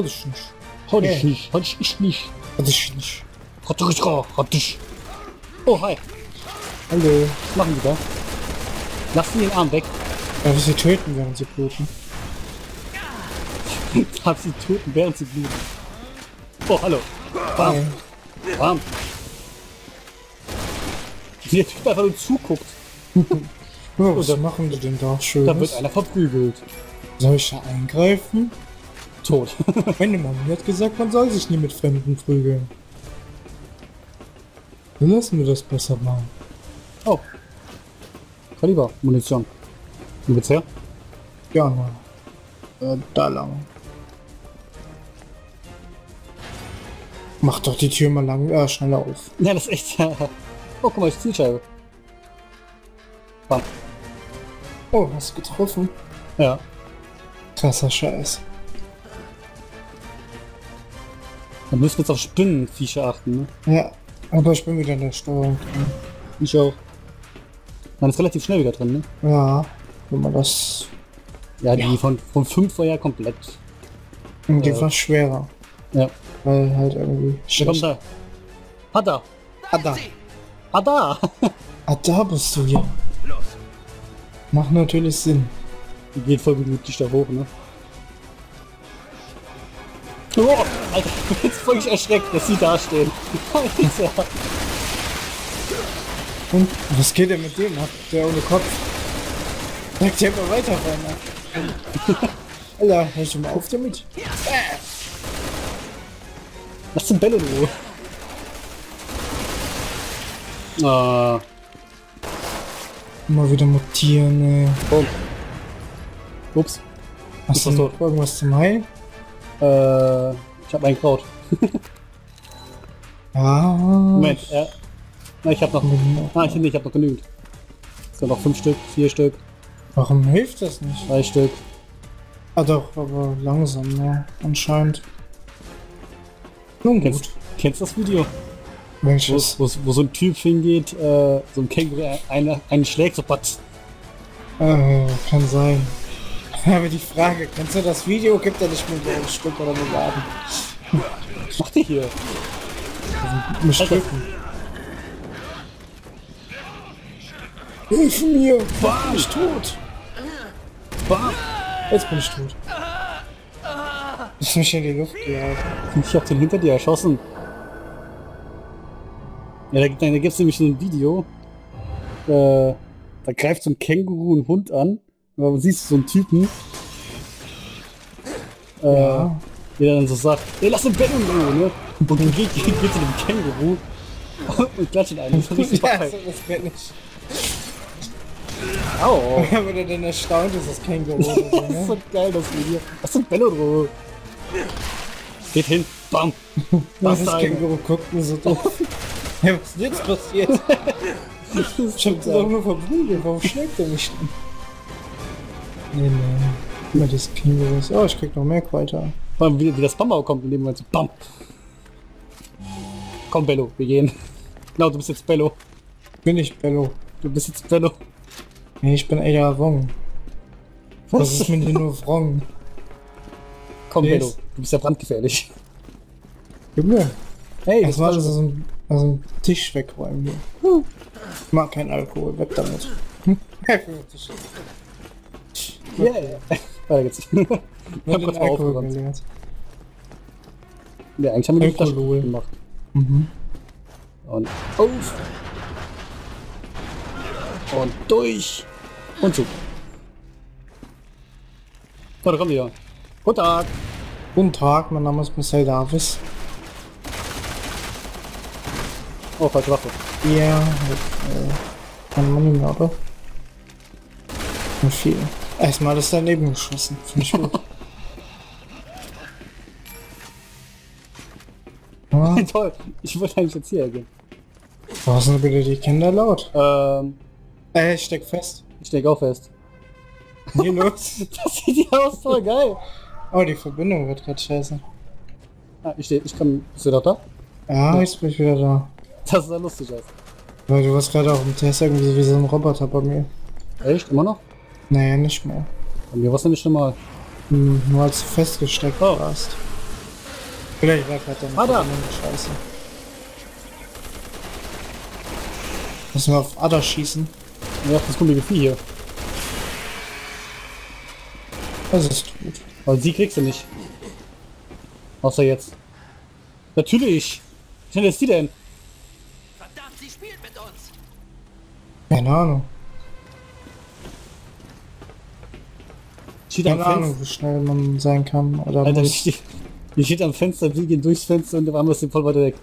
Hat ich nicht. Hat ich nicht. Hat ich nicht. Hat ich nicht. Hat ich nicht. Hat ich. Oh, hi. Hallo. Was machen die da? Lassen den Arm weg. Aber sie töten, während sie bluten. Hat sie töten, während sie bluten. Oh, hallo. Bam. Hey. Bam. Die hat einfach nur zuguckt. Ja, was machen die denn da schön? Da wird einer verprügelt. Soll ich da eingreifen? Tot. Meine Mama hat gesagt, man soll sich nie mit Fremden prügeln. Dann lassen wir das besser machen. Oh. Kaliber, Munition. Wo geht's her? Ja, Mann. Da lang. Mach doch die Tür mal lang, schneller auf. Ja, das ist echt. Oh, guck mal, ich Zielscheibe. Bam. Oh, hast du getroffen? Ja. Krasser Scheiß. Da müssen wir jetzt auf Spinnenviecher achten, ne? Ja, aber ich bin wieder in der Steuerung drin. Ich auch. Man ist relativ schnell wieder drin, ne? Ja, wenn man das... Ja, die ja. Von 5 war ja komplett... Und die war schwerer. Ja. Weil halt irgendwie... Wer kommt da? Ada! Ada! Ada! Ada bist du hier. Los. Macht natürlich Sinn. Die geht voll gemütlich da hoch, ne? Oh, Alter, ich bin jetzt voll erschreckt, dass sie da stehen. Und was geht denn mit dem ab? Der ohne Kopf. Sagt ja immer weiter rein. Alter, hör schon mal auf damit. Lass den Bälle in Ruhe. Ah. Mal wieder mutieren, ey. Oh. Ups. Hast du noch irgendwas zum Heil? Ich hab ein Kraut. Ah. Moment, na, ich hab noch... Ah, ich hab noch genügend. Es sind noch 5 Stück, 4 Stück. Warum hilft das nicht? 3 Stück. Ah doch, aber langsam, ne? Anscheinend. Nun gut. Kennst du das Video? Welches? Wo so ein Typ hingeht, so ein Känguru einen schlägt, so patz. Kann sein. Aber die Frage, kennst du das Video? Gibt er nicht mehr so ein Stück oder nur Laden? Was macht ihr hier? Mit Stücken. Hilf mir! Bam! Jetzt bin ich tot! Bam! Jetzt bin ich tot. Ist mich in die Luft gehalten. Ich hab den hinter dir erschossen. Ja, da gibt's nämlich so ein Video. Da greift so ein Känguru einen Hund an. Aber man sieht so einen Typen. Ja. Der dann so sagt, ey, lass den Bett in Ruhe, ne? Und dann geht zu dem Känguru und klatscht einen. Das ist richtig geil. Ja, das geht nicht. Au. Ja, wenn er denn erstaunt ist, das Känguru. So, ne? Das ist so geil, das Video. Lass den Bett in Ruhe. Geht hin. Bam. Das Känguru guckt mir so doof. Ja, was ist jetzt passiert? Ich hab doch nur verprügelt, warum schlägt er mich denn? Nee, nee. Immer das Känguru ist. Oh, ich krieg noch mehr weiter. Wie das Bambau kommt in dem Moment so BAM! Komm Bello, wir gehen. Genau, du bist jetzt Bello. Bin ich Bello. Du bist jetzt Bello. Nee, ich bin Ada Wong. Was? Das ist mir nur Wrong. Komm Bello, du bist ja brandgefährlich. Junge. Hey, das war so ein... Also einen Tisch wegräumen hier. Ich mag keinen Alkohol, weg damit. Ja, ja. Weiter geht's. Ich hab kurz mal aufgerannt. Ja, eigentlich haben wir die Flasche gemacht. Mhm. Und auf! Und durch! Und zu! So, da kommen wir. Guten Tag! Guten Tag, mein Name ist Mercedes Davis. Oh, falsche Waffe. Ja, kann man nicht mehr, oder? Nicht viel. Erstmal ist daneben geschossen. Finde ich gut. Ja. Toll, ich wollte eigentlich jetzt hierher gehen. Was sind bitte die Kinder laut? Ich steck fest. Ich steck auch fest. Hier los. Das sieht ja aus, voll geil. Oh, die Verbindung wird gerade scheiße. Ah, ich kann... Bist du doch da? Ja, ja, jetzt bin ich wieder da. Das ist ja lustig aus. Weil du warst gerade auch im Test irgendwie wie so ein Roboter bei mir. Echt? Immer noch? Nee, nicht mehr. Bei mir war es ja nicht normal. Hm, nur als du festgesteckt warst. Oder ich war gerade da. Ada! Scheiße. Müssen wir auf Ada schießen? Ja, das komische Vieh hier. Das ist gut. Aber sie kriegst du nicht. Außer jetzt. Natürlich! Wie schnell ist die denn? Verdammt, sie spielt mit uns! Keine Ahnung. Keine Ahnung, wie schnell man sein kann. Oder Alter, die steht am Fenster, wir gehen durchs Fenster und haben das den voll weiter weg.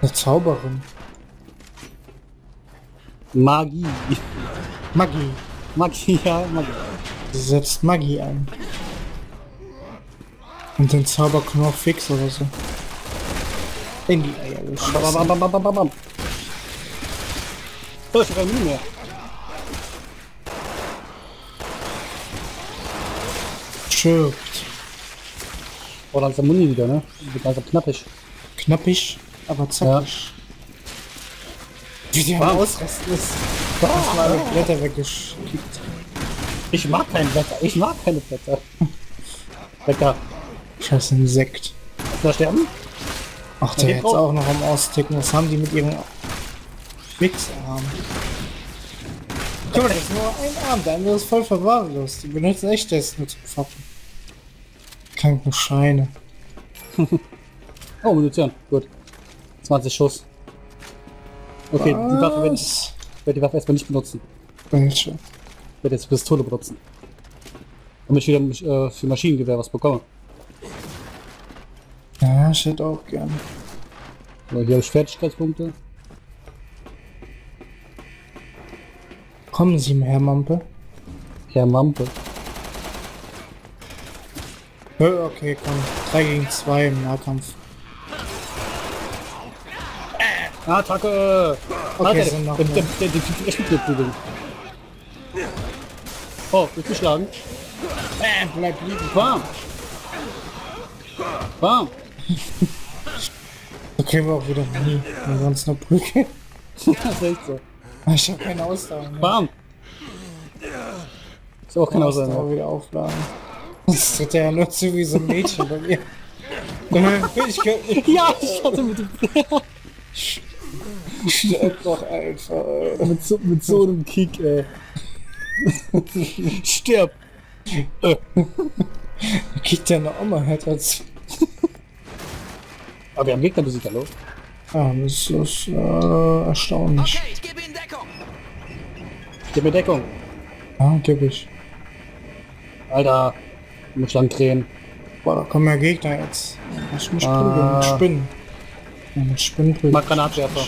Eine Zauberin. Magie. Magie. Magie, ja, Magie. Sie setzt Magie ein. Und den Zauberknopf fix oder so. In die Eier geschossen. Bam, bam, bam, bam, bam, bam. Oh, ich hab keine Mühe mehr. Schirbt. Oh, da ist der Muni wieder, ne? Wird langsam knappig. Knappig, aber zackig. Ja. Wie die mal ausrasten ist. Da hast mal alle Blätter weggekickt. Ich mag keine Blätter, ich mag keine Blätter. Lecker. Scheiß Insekt. Soll er sterben? Ach, der jetzt auch noch am Austicken. Was haben die mit ihrem Wichsarm? Guck mal, das ist nur ein Arm, der andere ist voll verwahrlost. Die benutzen echt das nur zum Pfaffen. Krankenscheine. Oh, Munition. Gut. 20 Schuss. Okay, was? Die Waffe werde die Waffe erstmal nicht benutzen. Welche? Ich werde jetzt Pistole benutzen. Damit ich wieder für Maschinengewehr was bekomme. Ja, ich hätte auch gerne. So, hier habe ich Fertigkeitspunkte. Kommen Sie, Herr Mampe. Herr Mampe. Okay, komm. 3 gegen 2 im Nahkampf. Attacke! Okay, Alter, sind noch der tut echt gut mit dem. Oh, wird geschlagen. Bleib liegen. Bam! Bam! Okay, wir auch wieder nie. Wir sonst nur Brücke. Das ist echt so. Ich hab keine Ausdauer. Ne? Bam! Ist auch keine Ausdauer. Wieder aufladen. Das tritt ja nur zu wie so ein Mädchen bei mir. Ja, ich hatte mit dem. Stirb doch einfach, ey. Mit so einem Kick, ey. Stirb! Kickt ja eine Oma halt als. Aber wir haben Gegnermusik, hallo? Ah, das ist erstaunlich. Okay, ich gebe Ihnen Deckung! Gib mir Deckung! Ah, geb ich. Alter, ich muss lang drehen. Boah, da kommen ja Gegner jetzt. Ich muss prügeln mit Spinnen. Ja, mit Spinnen prügeln. Mach Granatwerfer.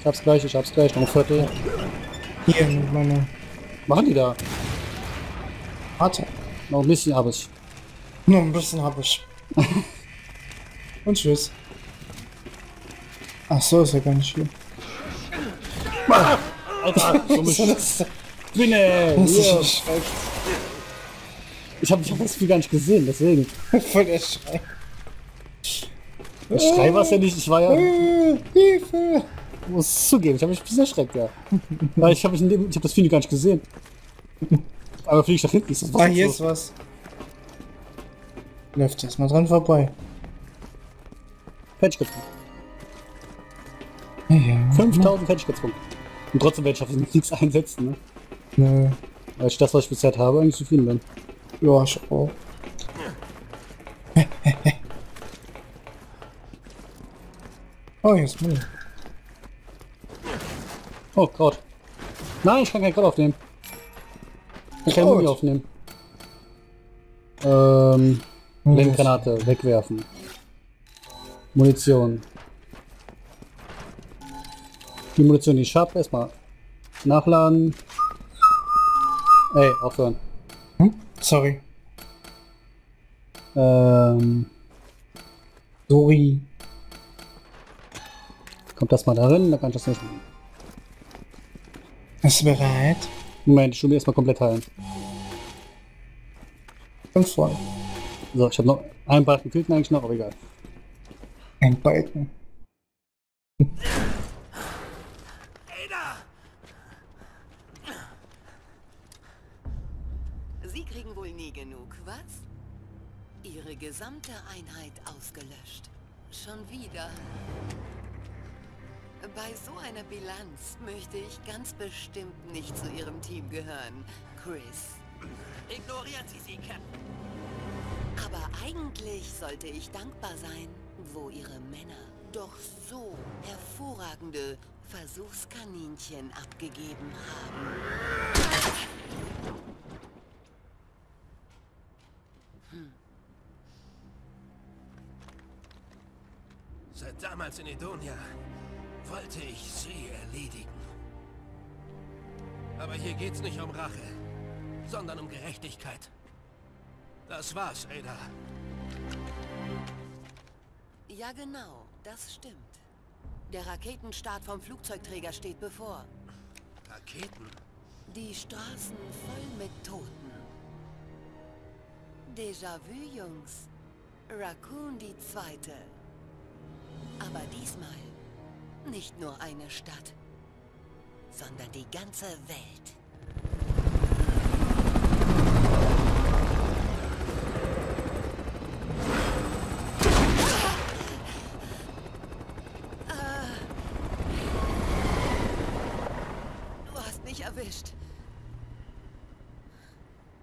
Ich hab's gleich, noch ein Viertel. Hier, mit meiner. Machen die da? Warte. Noch ein bisschen hab ich. Nur ein bisschen hab ich. Und tschüss. Ach so, ist ja gar nicht schlimm. Alter, komisch. Spinne! Ich hab das Spiel gar nicht gesehen, deswegen. Voll der Schrei. Der Schrei war es ja nicht, ich war ja... Hilfe! Ich muss zugeben, ich hab mich ein bisschen erschreckt, ja. Weil ich hab das Spiel gar nicht gesehen. Aber flieg ich nach hinten, ist das was? Ah, hier ist was. Läuft erstmal dran vorbei. Patch getroffen. Ja, 5000 Fertigkeitspunkte. Und trotzdem werde ich auf nichts einsetzen, ne? Nö. Weil ich das, was ich bisher habe, eigentlich zufrieden bin. Ja, ich auch. Oh, jetzt bin ich. Oh, Kraut. Nein, ich kann kein Kraut aufnehmen. Ich kann Muni aufnehmen. Lenkgranate wegwerfen. Munition. Die Munition, die ich habe, erstmal nachladen. Ey, aufhören. Hm? Sorry. Sorry. Kommt das mal darin, dann kann ich das nicht machen. Bist du bereit? Moment, ich will mir erstmal komplett heilen. Ganz voll. So, ich habe noch einen Balken fehlt mir eigentlich noch, aber egal. Ein Balken. Sie kriegen wohl nie genug, was? Ihre gesamte Einheit ausgelöscht. Schon wieder. Bei so einer Bilanz möchte ich ganz bestimmt nicht zu Ihrem Team gehören, Chris. Ignorieren Sie sie, Captain. Aber eigentlich sollte ich dankbar sein, wo Ihre Männer doch so hervorragende Versuchskaninchen abgegeben haben. Seit damals in Edonia wollte ich sie erledigen. Aber hier geht's nicht um Rache, sondern um Gerechtigkeit. Das war's, Ada. Ja genau, das stimmt. Der Raketenstart vom Flugzeugträger steht bevor. Raketen? Die Straßen voll mit Toten. Déjà-vu, Jungs. Raccoon die zweite. Aber diesmal nicht nur eine Stadt, sondern die ganze Welt. Erwischt.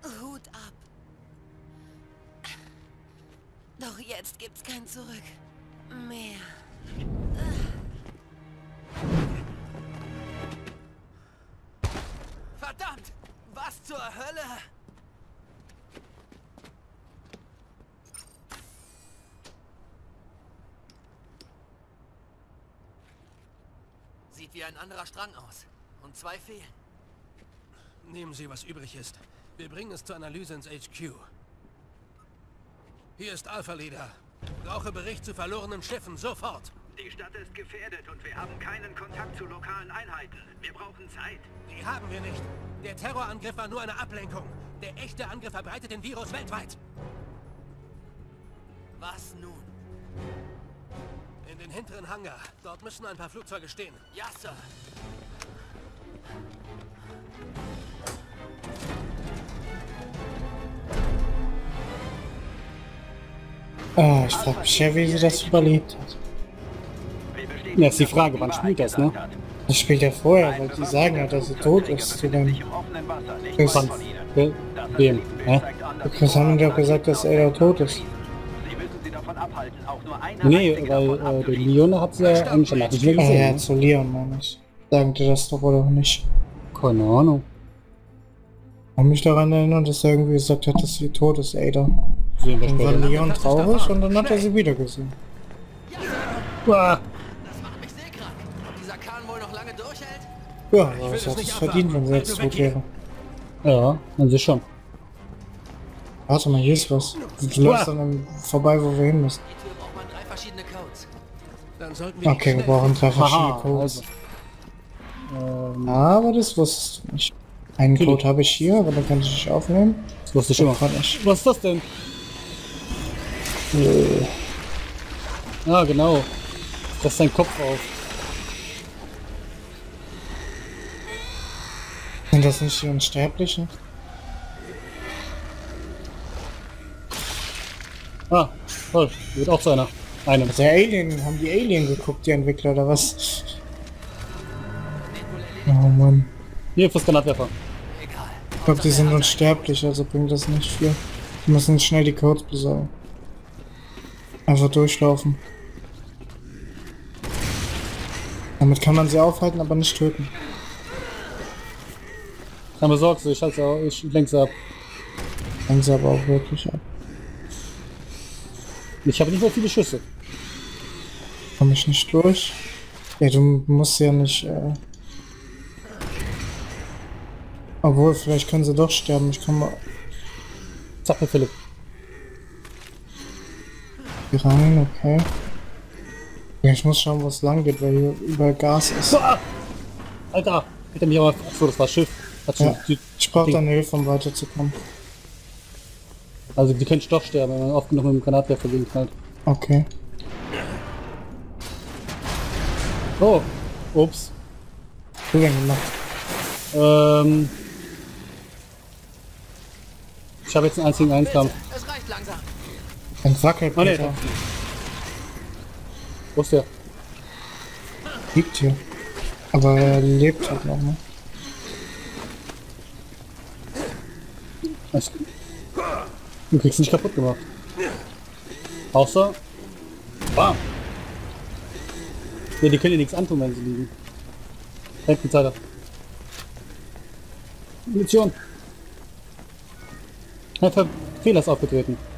Hut ab. Doch jetzt gibt's kein Zurück mehr. Verdammt! Was zur Hölle? Sieht wie ein anderer Strang aus. Und zwei fehlen. Nehmen Sie, was übrig ist. Wir bringen es zur Analyse ins HQ. Hier ist Alpha, Leader. Brauche Bericht zu verlorenen Schiffen sofort. Die Stadt ist gefährdet und wir haben keinen Kontakt zu lokalen Einheiten. Wir brauchen Zeit. Die haben wir nicht. Der Terrorangriff war nur eine Ablenkung. Der echte Angriff verbreitet den Virus weltweit. Was nun? In den hinteren Hangar. Dort müssen ein paar Flugzeuge stehen. Ja, Sir. Oh, ich frage mich ja, wie sie das überlebt hat. Ja, ist die Frage, wann spielt das, ne? Das spielt ja vorher, weil die sagen ja, dass sie tot ist. Wem? Ne? Chris haben ja gesagt, dass er tot ist. Nee, weil den Leon hat sie ja eigentlich schon nicht mehr gesehen. Ja, zu Leon noch nicht. Sagen die das doch oder nicht? Keine Ahnung. Ich kann mich daran erinnern, dass er irgendwie gesagt hat, dass sie tot ist, Ada. Dann war Leon traurig und dann hat er sie wieder gesehen. Ja, aber es hat sich verdient, wenn sie jetzt zurück wäre. Ja, an sich schon. Warte mal, hier ist was. Du läufst dann vorbei, wo wir hin müssen. Okay, wir brauchen 3 verschiedene Codes. Aber das wusstest du nicht. Einen Code habe ich hier, aber den kann ich nicht aufnehmen. Das wusste ich immer gar nicht. Was ist das denn? Ah, genau. Das ist dein Kopf auf. Sind das nicht die Unsterblichen? Ah, voll. Wird auch so einer. Einem. Der Alien, haben die Alien geguckt, die Entwickler, oder was? Oh Mann. Hier, fürs Granatwerfer. Ich glaube, die sind unsterblich, also bringt das nicht viel. Wir müssen schnell die Codes besorgen. Einfach durchlaufen. Damit kann man sie aufhalten, aber nicht töten. Dann besorg sie, ich lenk sie ab. Lenk sie aber auch wirklich ab. Ich habe nicht mehr viele Schüsse. Komm ich nicht durch? Ja, du musst ja nicht... Obwohl, vielleicht können sie doch sterben. Ich kann mal... Zappel, Philipp. Hier rein, okay. Ich muss schauen, wo es lang geht, weil hier überall Gas ist. Alter! Hätte mich aber... Achso, das war das Schiff. Ja, ich brauche deine Hilfe, um weiterzukommen. Also, die können doch sterben, wenn man oft genug mit dem Granatwerfer gegenknallt. Okay. Oh! Ups. Gut gemacht. Ich habe jetzt einen einzigen Einkampf. Es reicht langsam. Ein Sackel, Peter. Oh, nee. Wo ist der? Liegt hier. Aber er lebt halt noch, ne? Du kriegst nicht kaputt gemacht. Außer... Bam! Ne, die können dir nichts antun, wenn sie liegen. Reckenzeiler. Munition! Mein Fehler ist aufgetreten.